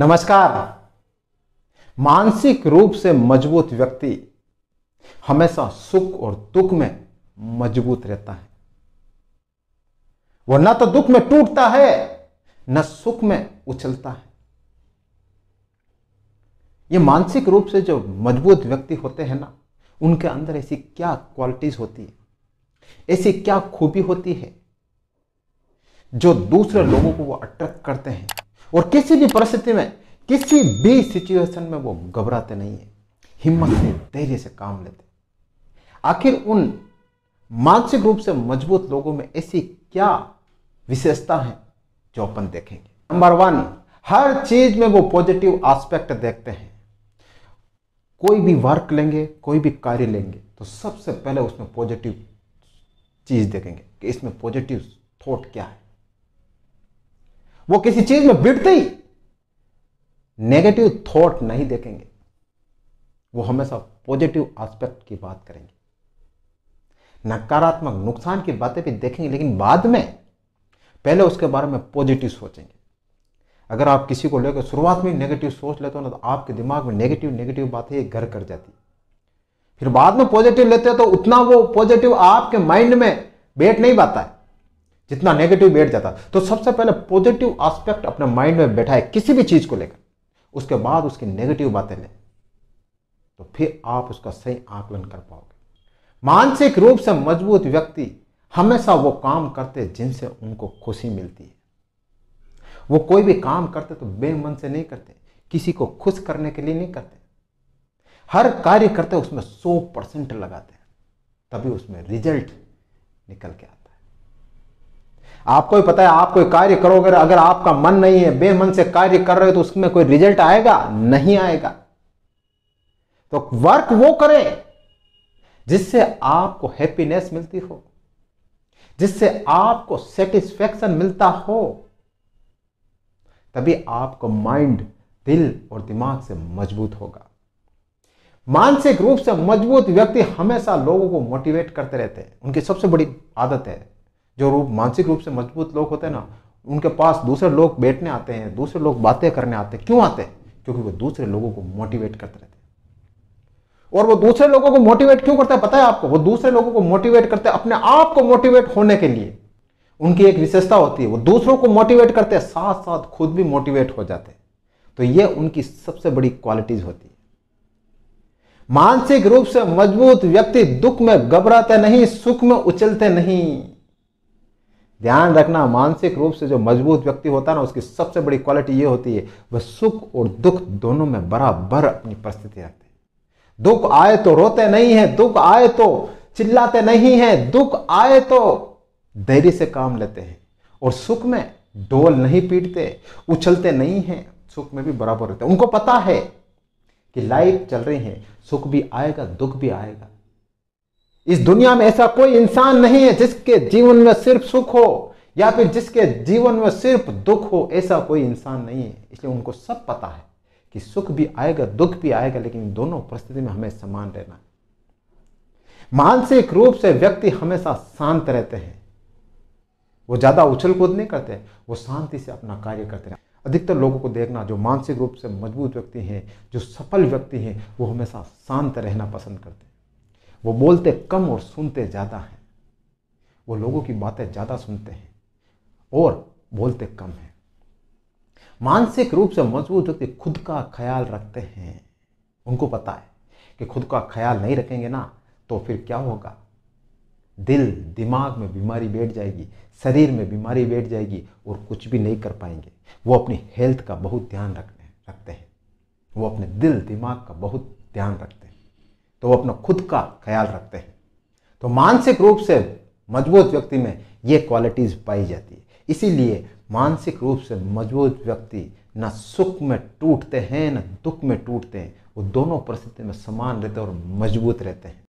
नमस्कार। मानसिक रूप से मजबूत व्यक्ति हमेशा सुख और दुख में मजबूत रहता है। वह न तो दुख में टूटता है न सुख में उछलता है। ये मानसिक रूप से जो मजबूत व्यक्ति होते हैं ना, उनके अंदर ऐसी क्या क्वालिटीज होती है, ऐसी क्या खूबी होती है जो दूसरे लोगों को वो अट्रैक्ट करते हैं और किसी भी परिस्थिति में, किसी भी सिचुएशन में वो घबराते नहीं है, हिम्मत से धैर्य से काम लेते। आखिर उन मानसिक रूप से मजबूत लोगों में ऐसी क्या विशेषता है जो अपन देखेंगे। नंबर 1, हर चीज में वो पॉजिटिव एस्पेक्ट देखते हैं। कोई भी वर्क लेंगे, कोई भी कार्य लेंगे तो सबसे पहले उसमें पॉजिटिव चीज देखेंगे कि इसमें पॉजिटिव थॉट क्या है। वो किसी चीज में बिटते ही नेगेटिव थॉट नहीं देखेंगे, वो हमेशा पॉजिटिव एस्पेक्ट की बात करेंगे। नकारात्मक नुकसान की बातें भी देखेंगे लेकिन बाद में, पहले उसके बारे में पॉजिटिव सोचेंगे। अगर आप किसी को लेकर शुरुआत में नेगेटिव सोच लेते हो ना, तो आपके दिमाग में नेगेटिव बातें ये घर कर जाती। फिर बाद में पॉजिटिव लेते हो तो उतना वो पॉजिटिव आपके माइंड में बैठ नहीं पाता है जितना नेगेटिव बैठ जाता। तो सबसे पहले पॉजिटिव एस्पेक्ट अपने माइंड में बैठा है किसी भी चीज को लेकर, उसके बाद उसकी नेगेटिव बातें लें तो फिर आप उसका सही आकलन कर पाओगे। मानसिक रूप से मजबूत व्यक्ति हमेशा वो काम करते जिनसे उनको खुशी मिलती है। वो कोई भी काम करते तो बेमन से नहीं करते, किसी को खुश करने के लिए नहीं करते। हर कार्य करते उसमें 100% लगाते हैं, तभी उसमें रिजल्ट निकल के आता। आपको ही पता है, आप कोई कार्य करोगे अगर आपका मन नहीं है, बेमन से कार्य कर रहे हो तो उसमें कोई रिजल्ट आएगा नहीं आएगा। तो वर्क वो करें जिससे आपको हैप्पीनेस मिलती हो, जिससे आपको सेटिस्फैक्शन मिलता हो, तभी आपको माइंड, दिल और दिमाग से मजबूत होगा। मानसिक रूप से मजबूत व्यक्ति हमेशा लोगों को मोटिवेट करते रहते हैं। उनकी सबसे बड़ी आदत है, जो रूप मानसिक रूप से मजबूत लोग होते हैं ना, उनके पास दूसरे लोग बैठने आते हैं, दूसरे लोग बातें करने आते हैं। क्यों आते हैं? क्योंकि वो दूसरे लोगों को मोटिवेट करते रहते हैं। और वो दूसरे लोगों को मोटिवेट क्यों करता है पता है आपको? वो दूसरे लोगों को मोटिवेट करते हैं अपने आप को मोटिवेट होने के लिए। उनकी एक विशेषता होती है, वो दूसरों को मोटिवेट करते हैं, साथ साथ खुद भी मोटिवेट हो जाते हैं। तो ये उनकी सबसे बड़ी क्वालिटीज होती है। मानसिक रूप से मजबूत व्यक्ति दुख में घबराते नहीं, सुख में उछलते नहीं। ध्यान रखना, मानसिक रूप से जो मजबूत व्यक्ति होता है ना, उसकी सबसे बड़ी क्वालिटी ये होती है, वह सुख और दुख दोनों में बराबर अपनी परिस्थिति रखते हैं। दुख आए तो रोते नहीं है, दुख आए तो चिल्लाते नहीं है, दुख आए तो धैर्य से काम लेते हैं। और सुख में डोल नहीं पीटते, उछलते नहीं हैं, सुख में भी बराबर रहते हैं। उनको पता है कि लाइफ चल रही है, सुख भी आएगा दुख भी आएगा। इस दुनिया में ऐसा कोई इंसान नहीं है जिसके जीवन में सिर्फ सुख हो या फिर जिसके जीवन में सिर्फ दुख हो, ऐसा कोई इंसान नहीं है। इसलिए उनको सब पता है कि सुख भी आएगा दुख भी आएगा, लेकिन दोनों परिस्थिति में हमें समान रहना है। मानसिक रूप से व्यक्ति हमेशा शांत रहते हैं, वो ज्यादा उछल कूद नहीं करते, वो शांति से अपना कार्य करते हैं। अधिकतर लोगों को देखना, जो मानसिक रूप से मजबूत व्यक्ति हैं, जो सफल व्यक्ति हैं, वो हमेशा शांत रहना पसंद करते हैं। वो बोलते कम और सुनते ज़्यादा हैं। वो लोगों की बातें ज़्यादा सुनते हैं और बोलते कम हैं। मानसिक रूप से मजबूत व्यक्ति खुद का ख्याल रखते हैं। उनको पता है कि खुद का ख्याल नहीं रखेंगे ना तो फिर क्या होगा, दिल दिमाग में बीमारी बैठ जाएगी, शरीर में बीमारी बैठ जाएगी और कुछ भी नहीं कर पाएंगे। वो अपनी हेल्थ का बहुत ध्यान रखते हैं, वो अपने दिल दिमाग का बहुत ध्यान रखते हैं, तो वो अपना खुद का ख्याल रखते हैं। तो मानसिक रूप से मजबूत व्यक्ति में ये क्वालिटीज पाई जाती है। इसीलिए मानसिक रूप से मजबूत व्यक्ति ना सुख में टूटते हैं ना दुख में टूटते हैं, वो दोनों परिस्थिति में समान रहते हैं और मजबूत रहते हैं।